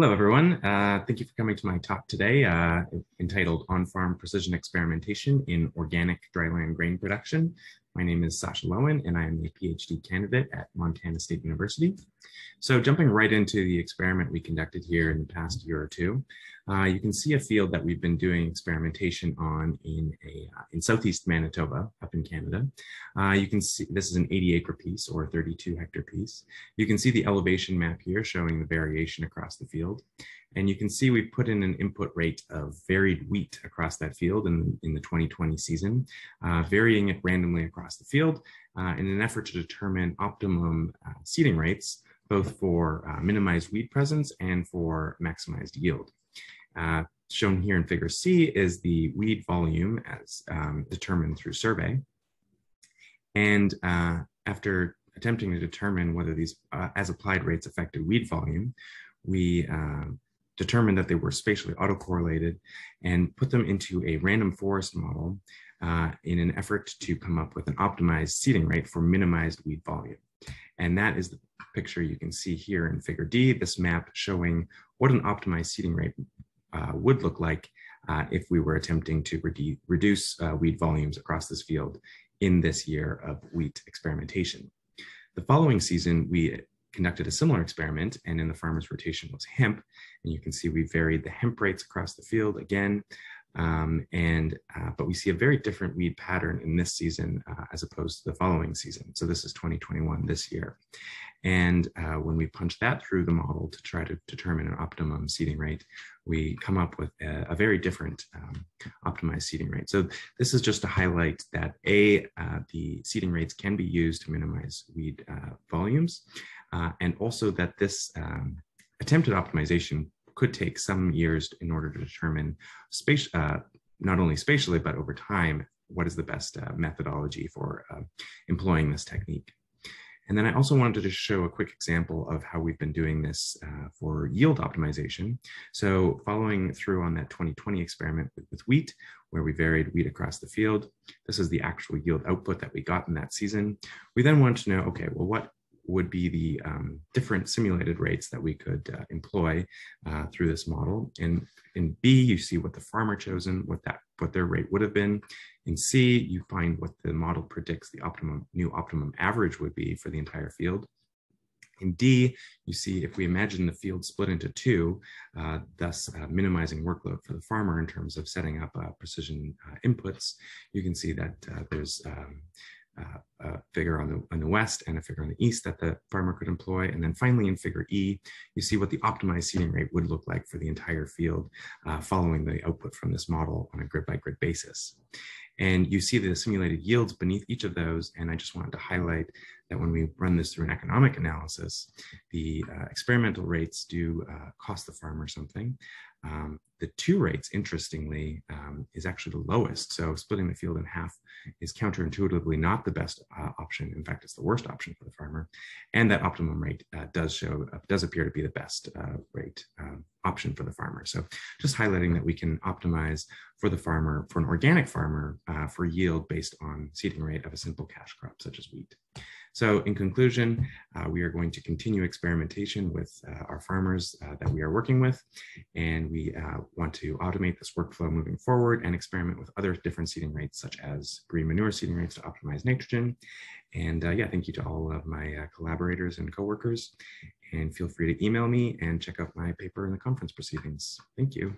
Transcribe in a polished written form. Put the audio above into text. Hello, everyone. Thank you for coming to my talk today, entitled On-Farm Precision Experimentation in Organic Dryland Grain Production. My name is Sasha Loewen, and I am a PhD candidate at Montana State University. So jumping right into the experiment we conducted here in the past year or two, you can see a field that we've been doing experimentation on in southeast Manitoba, up in Canada. You can see this is an 80-acre piece or a 32-hectare piece. You can see the elevation map here showing the variation across the field. And you can see we put in an input rate of varied wheat across that field in the 2020 season, varying it randomly across the field in an effort to determine optimum seeding rates, both for minimized weed presence and for maximized yield. Shown here in figure C is the weed volume as determined through survey. And after attempting to determine whether these as applied rates affected weed volume, we determined that they were spatially autocorrelated and put them into a random forest model in an effort to come up with an optimized seeding rate for minimized weed volume. And that is the picture you can see here in figure D, this map showing what an optimized seeding rate would look like if we were attempting to reduce weed volumes across this field in this year of wheat experimentation. The following season, we conducted a similar experiment, and in the farmer's rotation was hemp. And you can see we varied the hemp rates across the field again, but we see a very different weed pattern in this season as opposed to the following season. So this is 2021, this year. And when we punch that through the model to try to determine an optimum seeding rate, we come up with a very different optimized seeding rate. So this is just to highlight that A, the seeding rates can be used to minimize weed volumes, and also that this attempted optimization could take some years in order to determine not only spatially, but over time, what is the best methodology for employing this technique. And then I also wanted to just show a quick example of how we've been doing this for yield optimization. So following through on that 2020 experiment with wheat, where we varied wheat across the field, this is the actual yield output that we got in that season. We then wanted to know, okay, well, what would be the different simulated rates that we could employ through this model. And in B, you see what the farmer chosen, what their rate would have been. In C, you find what the model predicts the new optimum average would be for the entire field. In D, you see if we imagine the field split into two, thus minimizing workload for the farmer in terms of setting up precision inputs, you can see that there's a figure on the west and a figure on the east that the farmer could employ. And then finally in figure E, you see what the optimized seeding rate would look like for the entire field following the output from this model on a grid by grid basis. And you see the simulated yields beneath each of those. And I just wanted to highlight that when we run this through an economic analysis, the experimental rates do cost the farmer something. The two rates, interestingly, is actually the lowest. So splitting the field in half is counterintuitively not the best option. In fact, it's the worst option for the farmer. And that optimum rate does appear to be the best rate option for the farmer. So just highlighting that we can optimize for the farmer, for an organic farmer, for yield based on seeding rate of a simple cash crop such as wheat. So in conclusion, we are going to continue experimentation with our farmers that we are working with, and we want to automate this workflow moving forward and experiment with other different seeding rates such as green manure seeding rates to optimize nitrogen. And yeah, thank you to all of my collaborators and coworkers, and feel free to email me and check out my paper in the conference proceedings. Thank you.